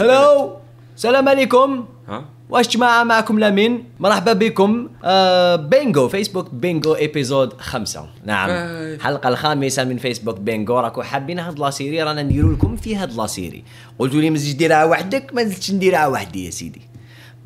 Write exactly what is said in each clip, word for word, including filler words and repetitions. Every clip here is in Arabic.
هلو السلام عليكم. ها واش جماعه معكم لامين، مرحبا بكم. آه بينغو فيسبوك بينغو ايبيزود خمسة، نعم الحلقه الخامسه من فيسبوك بينغو. راكو حابين هاد لاسيري رانا نديرو لكم في هاد لاسيري. قلتوا لي ما تزيدش ديرها وحدك، ما نزيدش نديرها وحدي يا سيدي،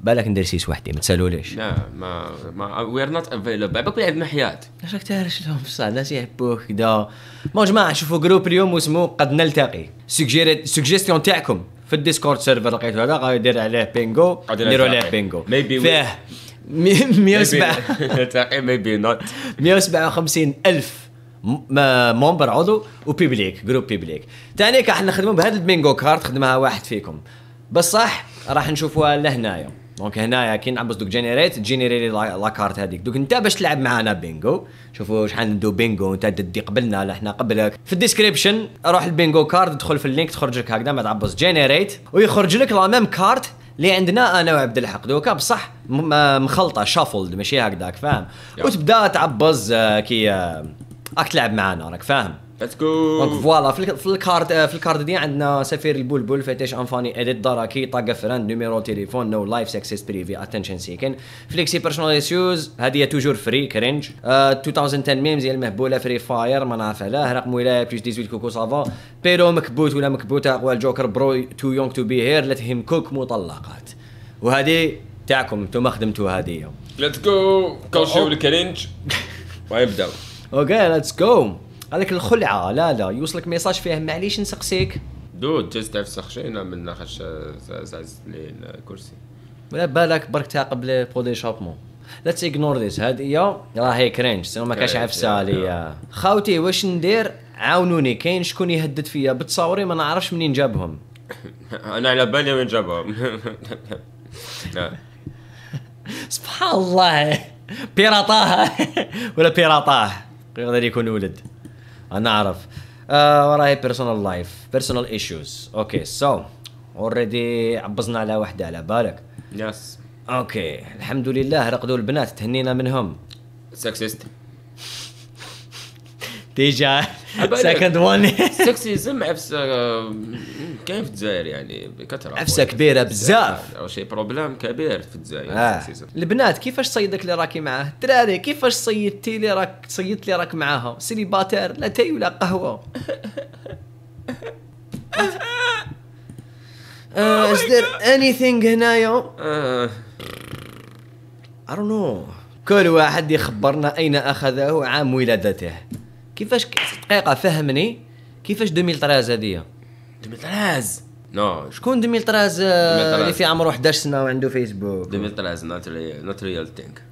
بالك ندير شي وحدي ما تسالوليش. نعم ما ما وير نوت افيلابل. بالك نلعب محيات اش راك تهرش لهم بصح، الناس يحبوك كدا. بون جماعه شوفوا جروب اليوم واسمو قد نلتقي. سوجيريت سوجيستيون تاعكم في الديسكورد سيرفر لقيتو هذا غادير عليه بينغو، نديروا عليه بينغو فيه مئة وسبعة وخمسين ألف ممبر عضو وبيبليك جروب بيبليك. ثاني راح نخدموا بهذا البينغو كارت خدمها واحد فيكم بصح، راح نشوفوها لهنايا. دونك هنايا كي نعبس دوك جينيريت تجينيري لا كارت هذيك. دوك انت باش تلعب معنا بينغو، شوفوا شحال ندو بينغو، انت تدي قبلنا لا حنا قبلك. في الديسكريبشن روح البينغو كارد، ادخل في اللينك تخرج لك هكذا، ما تعبس جينيريت ويخرج لك لا ميم كارت اللي عندنا انا وعبد الحق دوكا بصح مخلطه شافولد ماشي هكذاك فاهم، وتبدا تعبز كي راك تلعب معنا راك فاهم. ليتس جو. دونك فوالا في الكارت في الكارت دي عندنا سفير البلبل، فتاش انفاني، اديت دراكي، طاقه فران، نيميرو تليفون، نو لايف سكسس بريفي، اتنشن سيكن، فليكسي بيرسونال اسيوز، هذه توجور فري كرينج، ألفين وعشرة ميمز ديال المهبوله، فري فاير ما نعرف علاه، رقم ولايه بليس ثمانية عشر كوكو سافا، بيرو مكبوت ولا مكبوته، اقوال جوكر، برو تو يونغ تو بي هير، ليت هيم كوك، مطلقات. وهذه تاعكم انتم خدمتوها هذه. ليتس جو كوشيو الكرينج ويبداو. اوكي ليتس جو. هذاك الخلعه لا لا يوصلك ميساج فيه معليش نسقسيك دود جست تاع سقشينا من خش زعز الكرسي ولا بالك برك تاع قبل بو دي شابمون. ليتس اغنور ذيس، هذه راهي كرينج سينو ما كاش عفسه ليا. خاوتي واش ندير عاونوني، كاين شكون يهدد فيا بتصاوري ما نعرفش منين جابهم. انا على بالي وين جابهم سبحان الله بيراطاه ولا بيراطاه يقدر يكون ولد انا اعرف. آه وراهي بيرسونال لايف بيرسونال ايشوز. اوكي سو اوريدي عبزنا على وحده على بالك. يس اوكي الحمد لله رقدوا البنات تهنينا منهم. سكسيست ديجا سكند وان سكسيزم عفسه كاين في الجزائر يعني بكثره، عفسه كبيره بزاف او شي بروبليم كبير في الجزائر. آه. البنات كيفاش صيدك اللي راكي معاه، الدراري كيفاش صيدتي اللي راك صيدت اللي راك معاها، سيليباتير لا تاي ولا قهوه. از ذير اني ثينغ هنايا اي دون نو. كل واحد يخبرنا اين اخذه عام ولادته. كيفاش دقيقه فهمني كيفاش ألفين وثلاثة عشر هذه ألفين وثلاثة عشر نو شكون ألفين وثلاثة عشر اللي في عمره أحد عشر سنه وعنده فيسبوك ألفين وثلاثة عشر نوت ريال ثينك.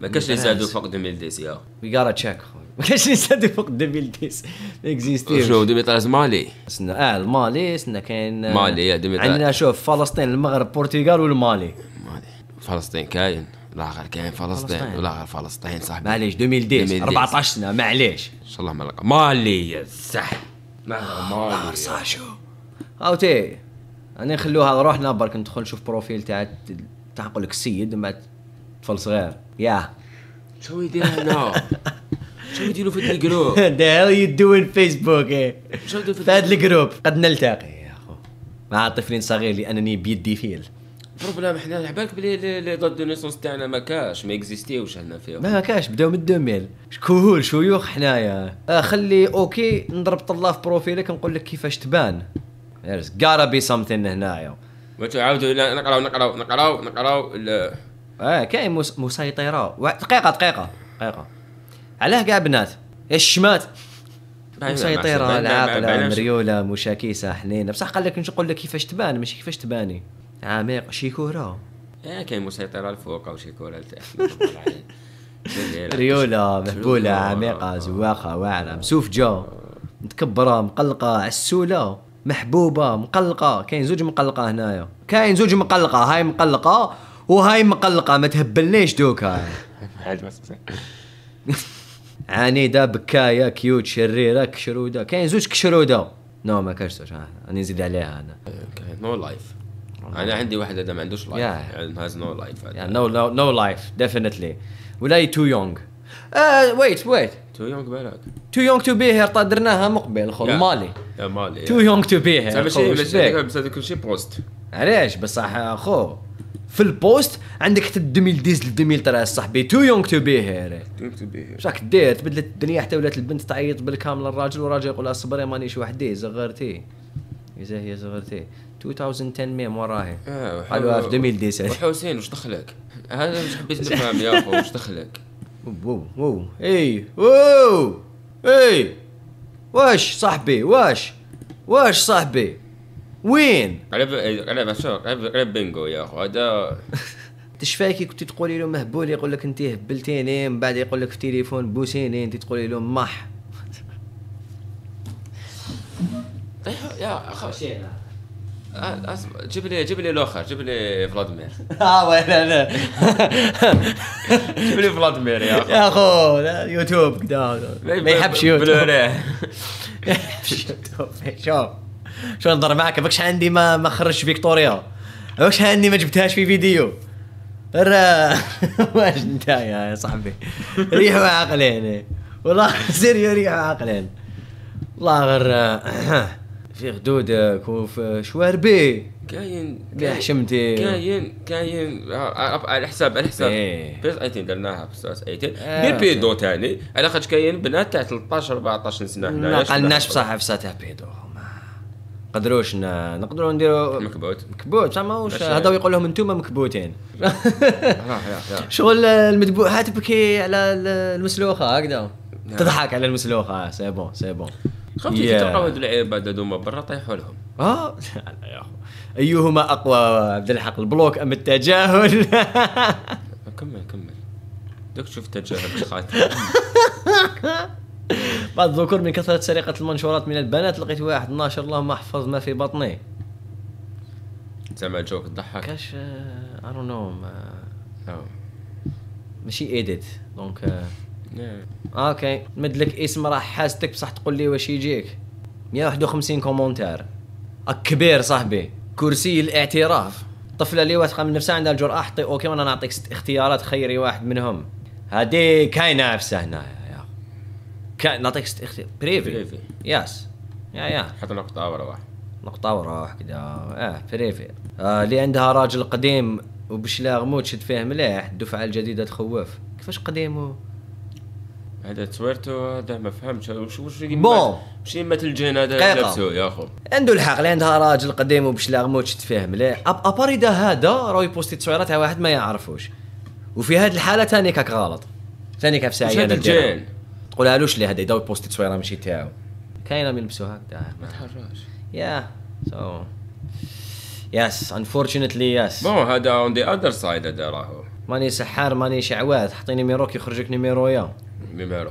ما كاش اللي زادوا فوق ألفين وعشرة يا وي غارا تشيك، ما كاش اللي زادوا فوق ألفين وعشرة ما اكزيستيش. شوف ألفين وثلاثة عشر مالي سنه، اه المالي سنه كاين مالي يا ألفين وثلاثة عشر عندنا. شوف فلسطين المغرب البرتغال والمالي. مالي فلسطين كاين لا غير كاين فلسطين ولا غير فلسطين صاحبي معليش ألفين وعشرة أربعطاش سنه معليش ان شاء الله ما لقى مالي صح مالي صح. شو اوتي انا نخلوها روحنا برك ندخل نشوف بروفيل تاع تاع نقول لك السيد مع طفل صغير يا شو يدير هنا شو يديروا في الجروب ذا هيل يو دوين فيسبوك ايه شو يديروا في هذا الجروب قد نلتقي يا اخو مع طفل صغير لانني بيدي فيل بروبليم. حنا على بالك بلي لي دات دو نيسونس تاعنا ما كاش ما اكزيستيوش هنا فيهم ما كاش بداو من ألفين شكول شيوخ حنايا. آه خلي اوكي نضرب طله في بروفيلك نقول لك كيفاش تبان there's gotta be something هنايا. وتعاودوا الى نقراو نقراو نقراو نقراو اه كاين مسيطره. دقيقه دقيقه دقيقه علاه كاع بنات الشمات مسيطره العاقله مريوله مشاكيسه حنينه بصح قال لك نقول لك كيفاش تبان ماشي كيفاش تباني عميق شي كورة اه كاين مسيطرة الفوق او شي كورة لتحت ريولة مهبولة عميقة زواقة واعرة مسوفجة متكبرة مقلقة عسولة محبوبة مقلقة. كاين زوج مقلقة هنايا، كاين زوج مقلقة، هاي مقلقة وهاي مقلقة ما تهبلنيش دوكا. عنيدة بكاية كيوت شريرة كشرودة، كاين زوج كشرودة نو ما كاش زوج راني نزيد عليها انا نو لايف. انا عندي واحد هذا ما عندوش لايف هاز نو لايف نو لايف ديفينيتلي ولا تو يونغ. ويت ويت تو يونغ بالك تو يونغ تو بي هير درناها مقبل خو مالي لا مالي تو يونغ تو بي هير بس هذا كل شيء بوست علاش بصح اخو في البوست عندك حتى ألفين وعشرة ل ألفين وثلاثة صاحبي تو يونغ تو بي هير تو يونغ تو بي هير شاك دير تبدلت الدنيا حتى ولات البنت تعيط بالكامل للراجل والراجل يقول لها صبري مانيش وحدي زغرتي اذا هي زغرتي ألفين وعشرة ميم وراهي قالوها في ألفين وتسعة حسين واش دخلك هذا واش حبيت نفهم يا اخو واش دخلك وو وو اي وو اي واش صاحبي واش واش صاحبي وين على على بشار على بينغو يا اخو هذا تشفاك كي كنت تقولي له مهبول يقول لك انت هبلتيني من بعد يقول لك في التليفون بوسيني انت تقولي له مح يا اخو شينا اسمع جيب لي جيب لي الاخر جيب لي فلاديمير اه وين انا جيب لي فلاديمير يا اخو يا اخو يوتيوب كدا ما يحبش يوتيوب ما يحبش يوتيوب شوف شو نضر معك باكش عندي ما ما خرجتش فيكتوريا باكش عندي ما جبتهاش في فيديو راه واش نتايا يا صاحبي ريحوا عقلين والله سيريو ريحوا عقلين والله غير في غدودك وفي شواربي كاين كاين حشمتي كاين كاين على حساب على حساب بيس ايتين درناها في ساس ايتين دير بيدو ثاني على خاطر كاين بنات تاع ثلاثطاش أربعطاش سنه هنايا ما قالناش بصح في ساعتها بيدو ما قدروش نقدروا نديروا مكبوت مكبوت بصح ماهوش هذا يقول لهم انتوما مكبوتين شغل المدبوح تبكي على المسلوخه هكذا تضحك على المسلوخه سي بون سي بون خفت yeah. تلقاو هذو العباد هذوما برا طيحوا لهم اه لا يا اخو ايهما اقوى عبد الحق البلوك ام التجاهل كمل كمل دوك تشوف التجاهل باش خاطر بعض الذكور من كثره سرقه المنشورات من البنات لقيت واحد ناشر اللهم احفظ ما في بطني زعما جوك ضحك كاش اي دون نو ماشي ايديت دونك اوكي مدلك اسم راح حاستك بصح تقول لي واش يجيك مية وواحد وخمسين كومونتير كبير صاحبي كرسي الاعتراف طفله اللي واثقه من نفسها عندها الجرأه حطي اوكي وانا نعطيك ست اختيارات خيري واحد منهم هادي كاينه نفسها هنايا يا اخو نعطيك ست اختيارات بريفي بريفي ياس يا يا حط نقطه وروح نقطه وروح كدا اه بريفي آه اللي عندها راجل قديم وباش لا غمو تشد فيه مليح الدفعه الجديده تخوف كيفاش قديم هذا تصويرته هذا ما فهمتش واش واش بون ماشي مثل جين هذا نفسه يا اخو عنده الحق اللي عندها راجل قديم وباش لا غمو تشد فيه مليح اباريدا هذا راه يبوستي تصويرات تاع واحد ما يعرفوش وفي هذه الحاله ثاني كاك غلط ثاني كاف ساعه هذا الجين تقولهالوش لي هذا يداو يبوستي تصويره ماشي تاعو كاينه من يلبسوا هكذا ما تحرجش يا سو يس انفورشنتلي يس بون هذا اون ذا اذر سايد هذا راهو ماني سحار ماني شعوات حطي نيميروك يخرجك نيميرويا نيميرو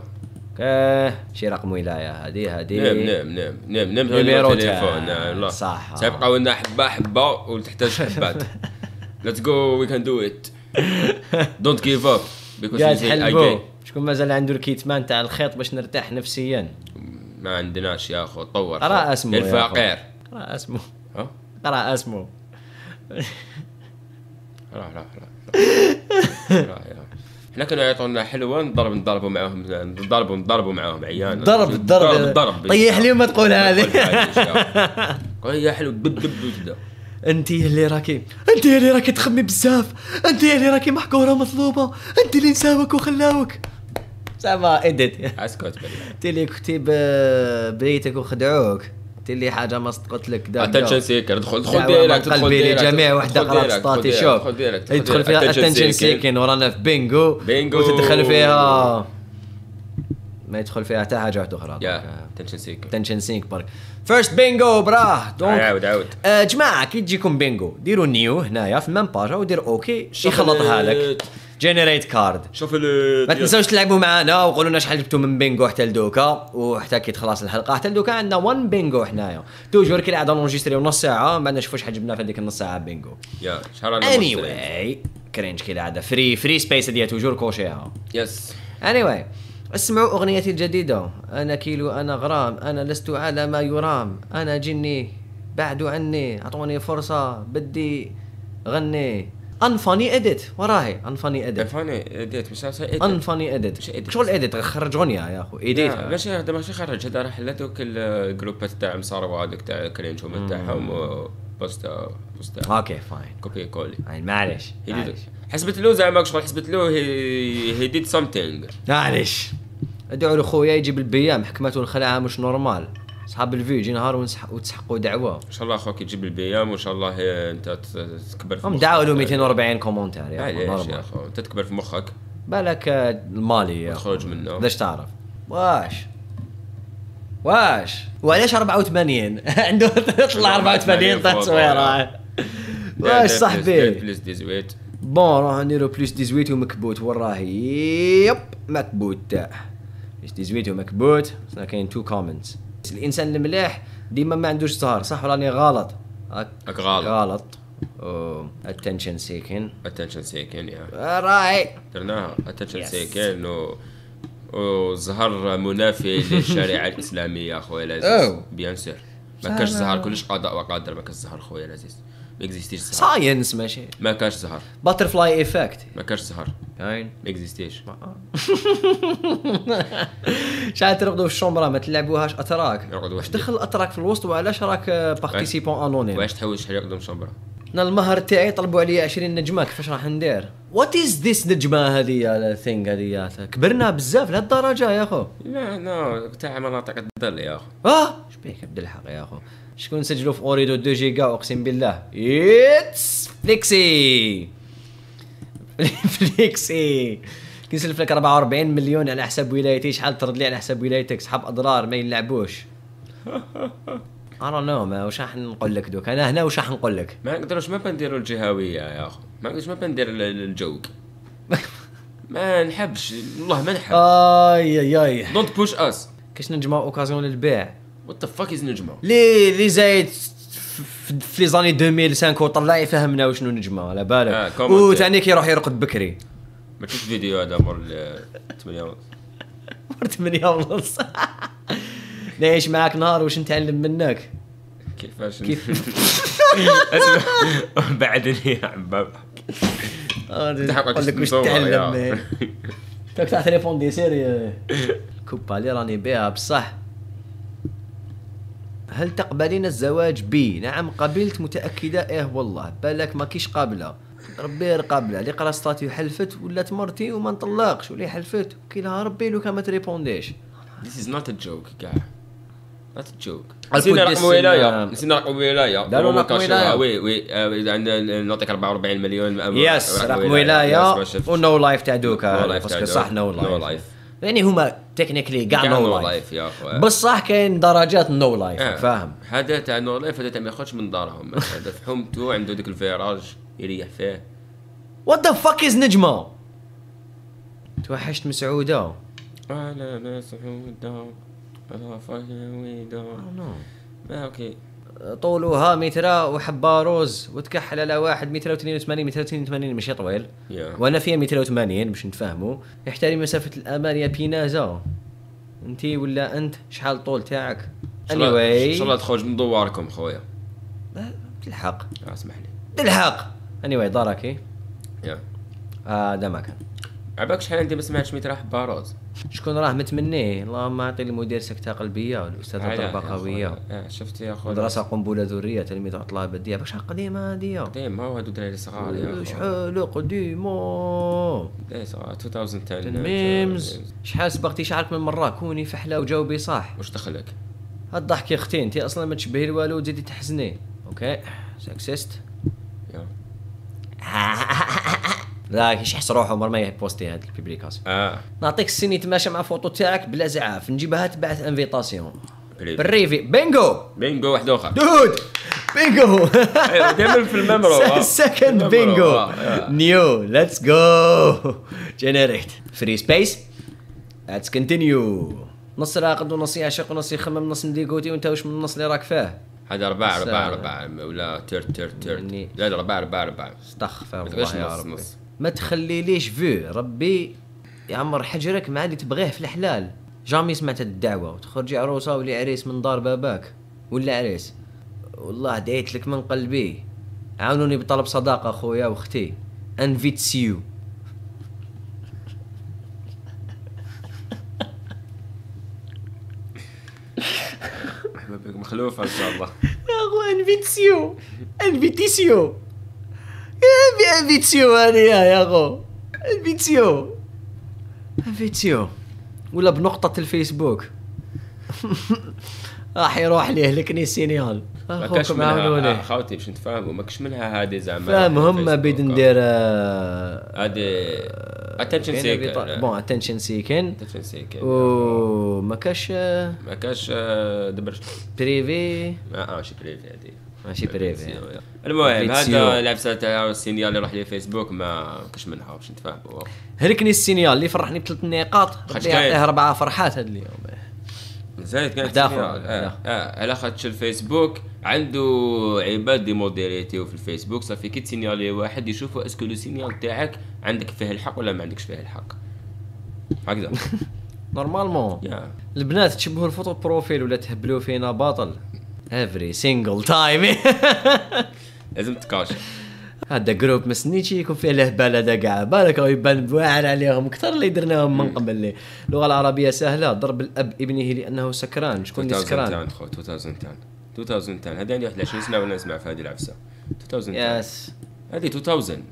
كاه شي رقم ولايه هادي هادي نعم نعم نعم نعم نعم نيميرو تليفون نعم صح سيبقاو لنا حبه حبه وتحتاج حبات ليتس جو وي كان دو ات دونت جيف اب بيكوز اي شكون مازال عنده الكيتمان تاع الخيط باش نرتاح نفسيا ما عندناش يا اخو طور قرا اسمو الفقير قرا اسمو قرا اسمو راح راح راح حنا كانوا يعطونا حلوه نضرب نضربوا معاهم نضربوا نضربوا معاهم عيان ضرب الضرب ضرب طيح لي ما تقول هذه قول يا حلو دب دب وكذا انت اللي راكي انت اللي راكي تخمي بزاف انت اللي راكي محقوره مظلومه انت اللي نساوك وخلاوك زعما اديت اسكت انت اللي كنتي بريتك وخدعوك انت اللي حاجه ما صدقت لك دابا اتنشن سيكر دخل دخل ديريكت دخل ديريكت جميع وحده قرات سطاتي شوف يدخل فيها اتنشن سيكر ورانا في بينغو بينغو وتدخل فيها ما يدخل فيها حتى حاجه وحده اخرى اتنشن سيكر اتنشن سيكر برك فيرست بينغو براه دونك عاود عاود جماعه كي تجيكم بينغو ديروا نيو هنايا في المام باجا ودير اوكي يخلطها لك جينيريت كارد شوف ما تنساوش تلعبوا معنا وقولوا لنا شحال جبتوا من بينغو حتى لدوكا وحتى كي تخلص الحلقه حتى لدوكا عندنا واحد بينغو حنايا توجور كي قاعد نونجستريو نص ساعه ما نشوفوا شحال جبنا في هذيك النص ساعه بينغو يا شحال انا اني كرينج كي قاعده فري فري سبيس هذه توجور كوشيها يس اني واي اسمعوا اغنيتي الجديده انا كيلو انا غرام انا لست على ما يرام انا جني بعد عني اعطوني فرصه بدي غني انفاني اديت وراهي انفاني اديت انفاني اديت مش انفاني اديت شغل اديت خرجوني يا اخو اديت باش هذا ماشي خرج هذا راه حلاتو الجروبات تاعهم صاروا هذوك تاع كرينج هما تاعهم بوست بوست اوكي فاين كوبي كولي معليش حسبت له زعما شغل حسبت له هي ديد سامثينغ معليش ادعوا له خويا يجيب البيام محكمته الخلعه مش نورمال صحاب الفيو يجي نهار وتسحقوا دعوه ان شاء الله اخوك يجيب البيام وان شاء الله انت تكبر في مخك دعوا له مئتين وأربعين كومونتير يا اخو انت تكبر في مخك بالك المالي تخرج منه باش تعرف واش واش وعلاش أربعة وثمانين عنده طلع أربعة وثمانين طاح تصويره واش صاحبي بليس ديزويت بون راه نديرو بليس ديزويت ومكبوت وراهي يب مكبوت تاع بليس ديزويت ومكبوت كاين تو كومنتس الانسان المليح ديما ما عندوش زهر صح ولا راني غلط راك غلط غلط اتنشن سيكين اتنشن سيكين يا راهي درناها اتنشن سيكين و والزهر منافي للشريعه الاسلاميه اخويا العزيز بيان سير ما كاش زهر كلش قضاء وقدر ما كاش زهر خويا العزيز ما اكزيستيش زهر ساينس ماشي ما كاش زهر باترفلاي ايفكت ما كاش زهر كاين ما اكزيستيش شحال ترقدوا في الشومبرا ما تلعبوهاش اتراك واش دخل الاتراك في الوسط وعلاش راك بارتيسيبون انونيم واش تحوس شحال يرقدوا في الشومبرا انا المهر تاعي طلبوا عليا عشرين نجمه كيفاش راح ندير وات از ذيس نجمه هذه ثينغ هذه كبرنا بزاف لهالدرجه يا اخو لا لا تاع مناطق الظل يا اخو اه اش بيك عبد الحق يا اخو شكون سجلوا في اوريدو اثنين جيجا اقسم بالله ايتس فليكسي فليكسي كي نسلف لك أربعة وأربعين مليون على حساب ولايتي شحال ترد لي على حساب ولايتك صحاب اضرار ما يلعبوش I don't know ما واش راح نقول لك دوك انا هنا واش راح نقول لك ما نقدروش ما بنديروا الجهويه يا اخو ما نقدرش ما بندير الجو ما نحبش والله ما نحب اي اي اي دونت بوش اس كاش نجمه اوكازيون للبيع وات ذا فاك از نجمه لي لي زايد في لي زاني ألفين وخمسة وطلع يفهمنا وشنو نجمه على بالك و ثاني كيروح يرقد بكري ما كاينش فيديو هذا مور ثمانية ونص مور ثمانية ونص نعيش معاك نهار واش نتعلم منك كيفاش كيف بعدني يا عباب نقول لك واش تعلم تاك تاع تليفون دي سيري الكوبا اللي راني بها بصح هل تقبلين الزواج بي نعم قبلت متأكدة ايه والله بالك ماكيش قابلة ربي قابلة اللي قرا ستاتيو حلفت ولات مرتي وما نطلقش ولي حلفت كي لها ربي لو كان ما تريبونديش This is not a joke كاع not a joke نسينا رقم ولاية نسينا رقم ولاية داروا رقم ولاية وي وي عندنا نعطيك أربعة وأربعين مليون يس رقم ولاية ونو لايف تاع دوكا باسكو صح نو لايف يعني هما تكنيكلي كاع نو لايف بصح كاين درجات نو لايف فاهم هذا تاع نو لايف هذا تاع ما يخرجش من دارهم هذا في حومتو عنده ذاك الفيراج يريح فيه وات ذا فاك از نجمة توحشت مسعودة على ناس حوده على فايده ما اوكي طولها متر وحبه روز وتكحل على واحد متر واثنين وثمانين متر واثنين وثمانين ماشي طويل yeah. وانا فيها مئتين وثمانين باش نتفاهموا يحترم مسافه الامال يا بينازا انت ولا انت شحال طول تاعك انيواي ان شاء الله تخرج من دواركم خويا بالحق آه اسمح لي بالحق انيواي داركي يا yeah. آه هذا ما كان عباك شحال انت ما سمعتش ميت راه حبه روز شكون راه متمنيه اللهم اعطي المدير سكته قلبيه والاستاذه تربه قويه شفت يا خويا مدرسه قنبله ذريه تلميذ عطله بديه باش قديمه هذه قديمه وهادو الدراري صغار يا شحال قديمه ألفين وعشرة ميمز شحال سبقتي شعرك من مره كوني فحله وجاوبي صح واش دخلك هاد الضحك يا اختي انت اصلا ما تشبهي والو تزيدي تحزني اوكي سكسيست لا كيش يحس روحه عمر ما يبوستي هاد البيبليكاسيون اه نعطيك السن يتماشى مع فوطو تاعك بلا زعاف نجيبها تبعث انفيتاسيون بالريفي بينجو بينجو واحد اخر دود بينجو دائما في الميموري سكند بينجو نيو ليتس جو جينيريت فري سبيس ليتس كونتينيو نص راقد ونص يعشق ونص يخمم نص مديكوتي وانت واش من النص اللي راك فيه هذا ربع ربع ربع ولا ترد ترد ترد لا ربع ربع ربع استغفر الله يا ربي ما تخليليش فيو ربي يعمر حجرك مع اللي تبغيه في الحلال جامي سمعت الدعوه وتخرجي عروسه ولي عريس من دار باباك ولا عريس والله دعيت لك من قلبي عاونوني بطلب صداقه خويا واختي invites you. احنا بك مخلوفة ان شاء الله. اخو انفيتس يو انفيتس يو انفيتس يو هذه يا اخو انفيتس يو انفيتس يو ولا بنقطة الفيسبوك. راح يروح ليه الكنيسينيال اخوكم عاونوني خاوتي باش نتفاهموا. ماكش منها هذه زعما فاهمهم بيد ندير هذه اتنشن سيكن بون اتنشن سيكن اتنشن سيكن او ماكاش ماكاش دبرت بريفي اه ماشي بريفي هذه ماشي بريفي. المهم هذا لعبه تاع السينيال اللي يروح ليه فيسبوك ما كاش منها باش نتفاهموا. هلكني السينيال اللي فرحني بثلاث نقاط اللي يعطيه اربعه فرحات هذا اليوم زايد كانت داخل. اه اه على خاطرش الفيسبوك عنده عباد ديموديريتيو في الفيسبوك صافي كي تسينيالي واحد يشوفوا اسكو لو سينيال تاعك عندك فيه الحق ولا ما عندكش فيه الحق هكذا. نورمالمون البنات تشبهوا الفوتو بروفيل ولا تهبلوا فينا باطل افري سينجل تايم. لازم تكاشف هذا جروب ما سنيتش يكون فيه الهبال هذا كاع بالك راه يبان واعر عليهم اكثر اللي درناهم من قبل. لي اللغه العربيه سهله ضرب الاب ابنه لانه سكران. شكون اللي سكران؟ ألفين وعشرة هذا اللي واحد عشرين سنه وانا نسمع في هذه العفسه ألفين وعشرة ياس هذه ألفين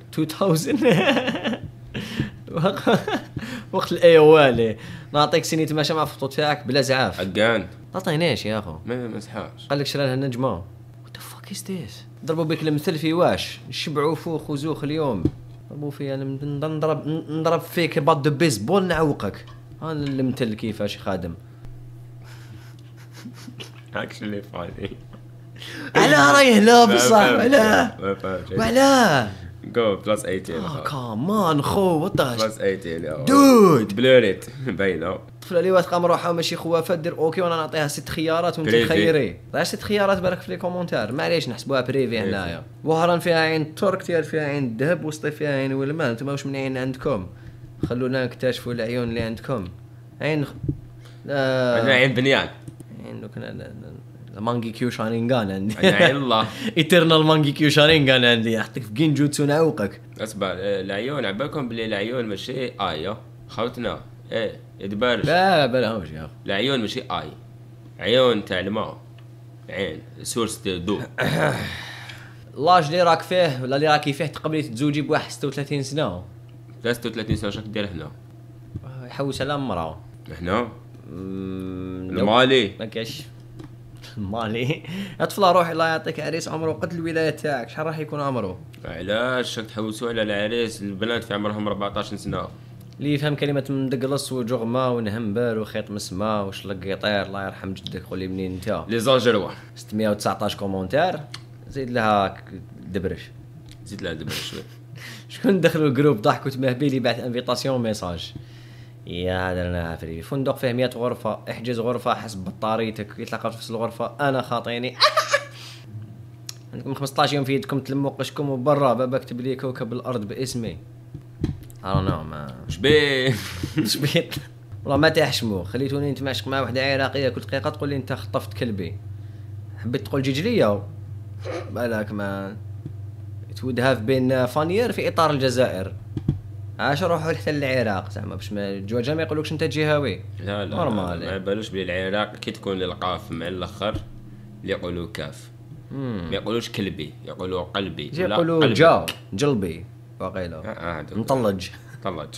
ألفين وقت الايوالي نعطيك سني تماشى مع الفوتو تاعك بلا زعاف كان ما عطيناش يا اخو ما مسحاش قال لك شرا لها نجمه ضربوا بك المثل في واش نشبعوا فوخ وزوخ اليوم ضربوا فيا نضرب نضرب فيك باد دو بيسبول نعوقك. ها المثل كيفاش خادم هاكش اللي فاضي علاه رايح لا بصح علاه وعلاه جو بلس ثمانية عشر كمان خو وطاش بلس ثمانية عشر دود بلوريت باينه الطفله لي واثقه من روحها ماشي خوافه دير اوكي وانا نعطيها ست خيارات وانت تخيري. علاش ست خيارات بالك في لي كومونتير معليش نحسبوها بريفي هنايا. وهران فيها عين الترك تيار فيها عين الذهب وسطي فيها عين والماء. نتوما واش من عين عندكم؟ خلونا نكتشفوا العيون اللي عندكم. عين لا عندنا عين بنيان عين كنا مانجي كيو شارينغان عندي عين الله ايترنال مانجي كيو شارينغان عندي يحطك في جينجوتسو نعوقك. اصبر العيون عبالكم بلي العيون ماشي ايا خوتنا ايه يدبرش لا بلاهمش يا اخي. العيون ماشي اي عيون تاع الماء عين سورس تاع الضوء. لاج اللي راك فيه ولا اللي راكي فيه تقبلي تتزوجي بواحد ستة وثلاثين سنه ستة وثلاثين سنه شراك دير هنا؟ يحوس على مراه هنا المالي ما كاش مالي الطفله روح الله يعطيك عريس عمره قد الولايه تاعك شحال راح يكون عمره؟ علاش تحوسوا على العريس البنات في عمرهم أربعة عشر سنه اللي يفهم كلمه مدقلص وجغمه ونهمبال وخيط مسمه وشلق يطير الله يرحم جدك. قول لي منين انت لي زاجروا ستمية وتسعطاش كومونتير زيد لها دبرش زيد لها دبرش شويه. شكون دخلوا الجروب ضحك وتمهبيلي بعث انفيتاسيون ميساج يا درنا عفري فندق فيه مية غرفه احجز غرفه حسب بطاريتك يتلاقى في نفس الغرفه انا خاطيني. عندكم خمسطاش يوم في يدكم تلموا قشكم وبرا بابا كتب لي كوكب الارض باسمي. I don't know ما شبيه شبيه والله ما تحشمو خليتوني نتمعشق مع وحده عراقيه كل دقيقه تقول لي انت خطفت كلبي. حبيت تقول جيجليه بالك ما تودها في بين فانير في اطار الجزائر عاش روحوا حتى للعراق زعما باش الجواجه ما يقولوكش انت جهاوي. لا لا نورمال ما يبانوش بلي العراق كي تكون القاف مع الاخر اللي يقولوا كاف ما يقولوش كلبي يقولوا قلبي يقولوا جا جلبي واقيلا آه مطلج مطلج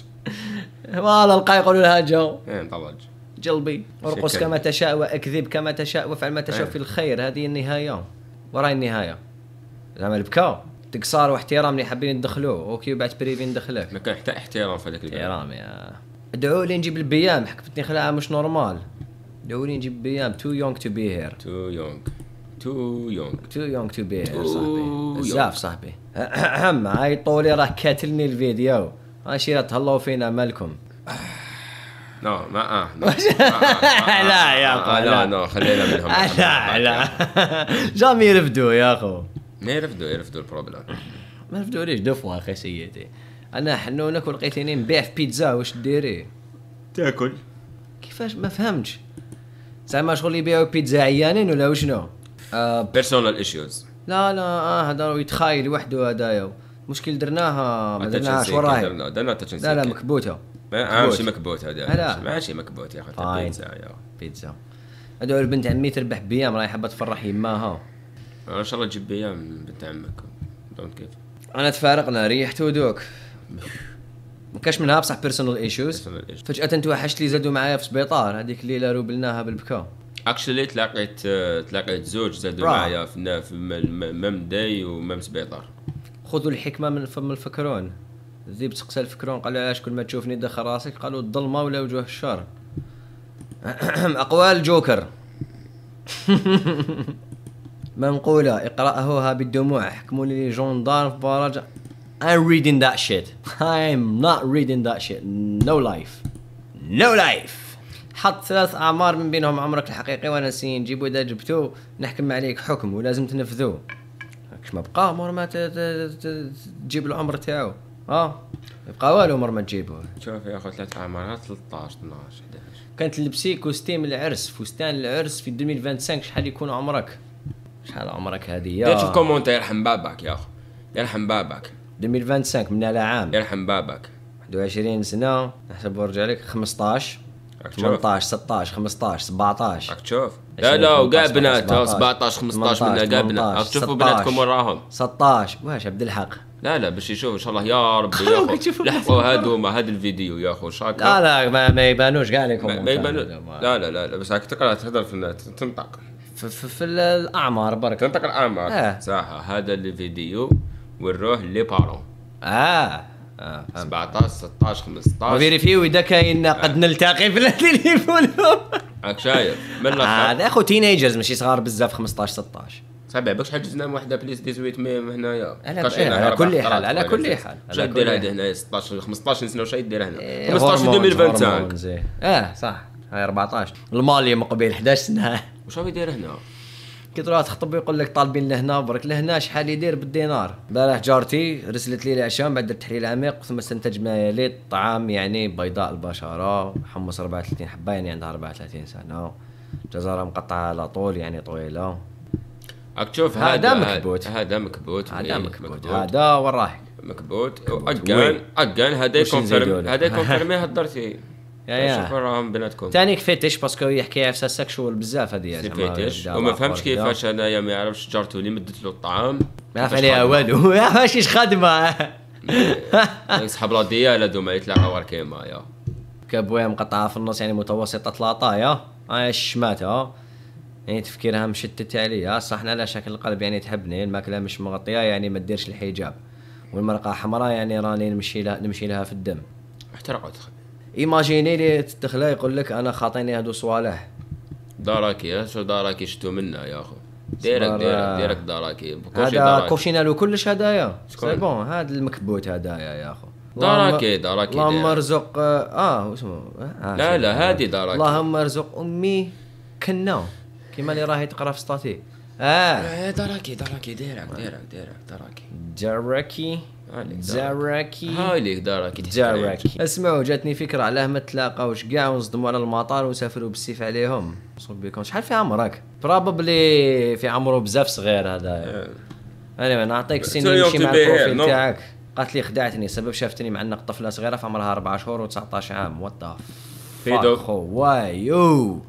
والله لقا يقولوا لها جو مطلج جلبي ارقص كما تشاء واكذب كما تشاء وافعل ما تشاء في الخير. هذه النهايه وراي النهايه زعما البكاء تقصار واحترام اللي حابين ندخلوه اوكي وبعد بريفي ندخلك ما كان حتى احترام في هذاك احترام يا ادعوا لي نجيب البيام حكبتني خلاعه مش نورمال ادعوا لي نجيب بيام تو يونغ تو بي هير تو يونغ تو يونغ تو يونغ تو بي هير صاحبي بزاف صاحبي. اهم عيطوا لي راه كاتلني الفيديو ماشي راه تهلاو فينا مالكم نو ما لا يا اخو لا نو خلينا منهم لا لا جامي يرفدوا يا اخو ما يرفدوا يرفدوا البروبلام ما يرفدوا ليش دو فوا اخي سيدي انا حنونك ولقيتيني نبيع في بيتزا واش ديري؟ تاكل كيفاش ما فهمتش زعما شغل يبيعوا بيتزا عيانين ولا وشنو؟ بيرسونال ايشوز لا لا اه هذا يتخايل وحده هذايا مشكل درناها ما درناهاش وراي درنا درنا تاتشن سيك. لا لا مكبوته ما ماشي مكبوته هذا ماشي مكبوت يا اخي. بيتزا يا بيتزا هذول البنت عمي تربح بيام راهي حابه تفرح يماها. ان شاء الله تجيب بيام بنت عمك. دونت كيف انا تفارقنا ريحت ودوك ما كاش منها بصح بيرسونال ايشوز. فجاه توحشت لي زادوا معايا في السبيطار هذيك الليله روبلناها بالبكاء. اكشلي تلاقيت تلاقيت زوج زادوا معايا في في ميم داي وميم سبيطار. خذوا الحكمه من فم الفكرون. الذيب تقسى الفكرون قال له علاش كل ما تشوفني دخل راسك؟ قالوا الظلمه ولا وجوه الشر. اقوال جوكر منقوله اقراهوها بالدموع. حكموني لي جوندار في برج. I'm reading that shit. I'm not reading that shit. No life. No life. حط ثلاث أعمار من بينهم عمرك الحقيقي وأنا سين نجيبو إذا جبتو نحكم عليك حكم ولازم تنفذوه. كش ما بقى مور ما تجيب العمر تاعو. آه يبقى والو مور ما تجيبوه. شوف يا أخو ثلاث أعمار ثلاثطاش اثناش احداش. كانت تلبسي كوستيم العرس فستان العرس في ألفين وخمسة وعشرين شحال يكون عمرك؟ شحال عمرك هذه؟ دير في الكومونتير يرحم باباك يا أخو يرحم باباك. ألفين وخمسة وعشرين من على عام يرحم باباك. واحد وعشرين سنه نحسب ورجع لك خمسطاش ثمنطاش ستطاش خمسطاش سبعطاش. راك تشوف لا لا وكاع بنات سبعطاش خمسطاش من كاع بنات. راك تشوفوا بناتكم وراهم ستطاش واش عبد الحق. لا لا باش يشوفوا ان شاء الله يا ربي يا اخو لحقوا هادوما هاد الفيديو يا اخو شاك. لا لا ما, ما يبانوش كاع لكم ما, ما يبانوش. لا لا لا بس راك تقرا تهضر في تنطق في, في, في الاعمار برك تنطق الاعمار آه. صح هذا الفيديو ونروح لي بارون اه اه سبعطاش ستطاش خمسطاش فيريفيو اذا كاين قد نلتقي في التليفونهم. راك شايف من الاخر هذا اخو تينيجرز ماشي صغار بزاف. خمسطاش ستطاش صعيب باش حجزنا وحده بليس ديزويت ميم هنايا على كل حال على كل حال. واش دير هذا هنايا ستطاش خمسطاش سنه واش دير هنا خمسطاش ألفين وخمسة وعشرين اه صح هاي أربعطاش المالي من قبيل احداش سنه. واش راه يدير هنا كي تروح تخطب يقول لك طالبين لهنا برك لهنا شحال يدير بالدينار. بارح جارتي رسلت لي العشاء من بعد التحليل عميق ثم استنتج ما يلي الطعام يعني بيضاء البشره حمص أربعة وثلاثين حبه يعني عندها أربعة وثلاثين سنه جزره مقطعه على طول يعني طويله. راك تشوف هذا مكبوت هذا مكبوت هذا مكبوت هذا وين راهك مكبوت اكان اكان هذا يكونفيرم هذا يكونفيرمي هضرتي يا شوفوا راهم بناتكم ثاني فيتيش باسكو هي حكايه في سكشوال بزاف هذه فيتيش وما فهمتش كيفاش انايا ما يعرفش جارته اللي مدت له الطعام ما عرف عليها والو ماشي خدمه يسحب لا ديال هذوما يتلاقاو غير كيما يا كابويا مقطعه في النص يعني متوسطه ثلاثه يا هاي الشماته يعني تفكيرها مشتت عليا صح. انا على شكل القلب يعني تحبني الماكله مش مغطيه يعني ما ديرش الحجاب والمرقه حمراء يعني راني نمشي لها نمشي لها في الدم. احترقت ايماجيني لي تدخله يقول لك انا خاطيني هادو صوالح داراكي شو داراكي شتو منا يا اخو ديرك ديرك ديرك داراكي هذا كوشينا له كلش هدايا سي بون هذا المكبوت هدايا يا اخو داراكي داراكي اللهم ارزق اه واسمه آه لا لا هادي داراكي اللهم ارزق امي كنا كيما اللي راهي تقرا في سطاتي اه داراكي داراكي ديرك ديرك ديرك داراكي داراكي زاراكي هاي ليك داراكي زاراكي. اسمعوا جاتني فكره علاه ما تلاقاوش كاع ونصدموا على المطار وسافروا بالسيف عليهم. نصوب بكم شحال في عمرك؟ بروبلي في عمره بزاف صغير هذا. انا نعطيك السن اللي يمشي مع البروفيل تاعك. قالت لي خدعتني سبب شافتني معنق طفله صغيره في عمرها أربع شهور وتسعطاش عام. وات ذا فاك واي يو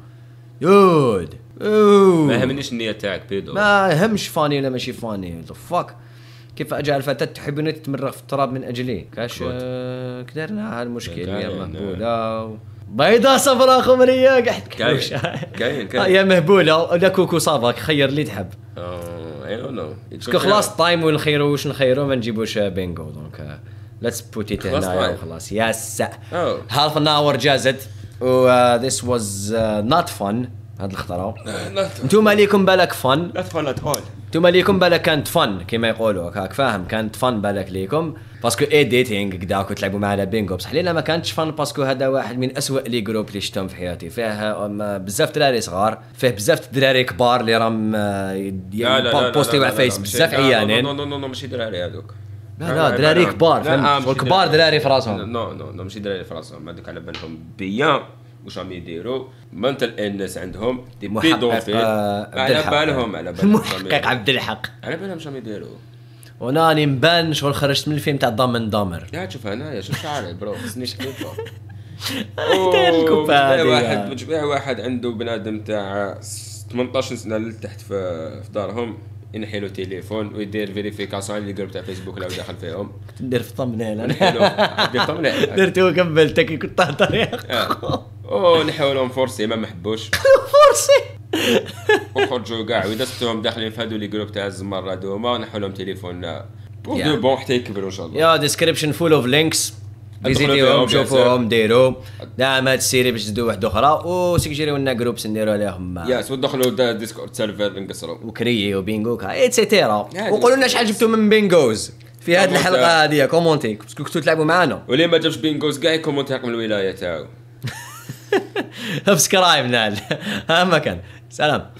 دود ما يهمنيش النيه تاعك بيدو ما يهمش فاني ولا ماشي فاني ذا فاك. كيف اجعل فتاة تحبني تتمرغ في التراب من اجلي؟ كاش كدرنا هالمشكل يا مهبوله بيضاء صفراء خمريه قحت كاش كاين يا مهبوله لا كوكو صافاك خير اللي تحب. اي دون نو باسكو خلاص تايم ونخيرو واش نخيرو ما نجيبوش بينغو دونك ليتس بوت ات هنايا وخلاص يس هاف ان اور جازت و ذيس واز نوت فن هاد الخطره. انتوما ليكم بالك فن لا فن ات اول انتوما ليكم بالك كانت فن كيما يقولوا هكاك فاهم كانت فن بالك ليكم باسكو ايديتينغ كداك تلعبوا معاه على بينغو بصح لينا ما كانتش فن باسكو هذا واحد من اسوء لي جروب اللي شفتهم في حياتي فيه بزاف دراري صغار فيه بزاف دراري كبار اللي راهم بوستيو على فيس بزاف عيانين. نو نو نو ماشي دراري هذوك لا لا دراري كبار فهمت والكبار دراري في راسهم. نو نو نو ماشي دراري في راسهم هذوك على بالهم بيان واش راهم يديروا منتل الناس عندهم دي بيدوفيل على بالهم على بالهم محقق عبد الحق على بالهم واش راهم يديروا وناني مبنش ونخرجت من الفيلم تاع الضامن ضامر. قاعد تشوف هنايا شوف شعري برو خصنيش كليبه. واحد يعني. بتبيع واحد عنده بنادم تاع ثمنطاش سنه لتحت في دارهم ينحي له تليفون ويدير فيريفيكاسيون للجروب تاع فيسبوك لو دخل فيهم. ندير في الثمنيل انا. ندير الثمنيل. درتو قبل تاكي كنت طريق. او نحولهم فورسي ما محبوش. فورسي. وخرجوا كاع ودستهم داخلين في هذو لي جروب تاع الزمر هذوما ونحوا لهم تليفوننا بور دو بون حتى يكبروا ان شاء الله. يا ديسكريبشن فول اوف لينكس فيزيتيهم شوفوهم ديرو دعم هاد السيري باش تزيدوا واحد اخرى وسجلوا لنا جروبس نديروا عليهم ياس ودخلوا ديسكورد سيرفر انكسروا وكرييو بينغو كا ايتترا وقولوا لنا شحال جبتوا من بينغوز في هاد الحلقه هذه كومونتي باسكو كنتو تلعبوا معنا واللي ما جابش بينغوز كاع يكومونتي من الولايه تاعو سبسكرايب نال ها ما كان سلام.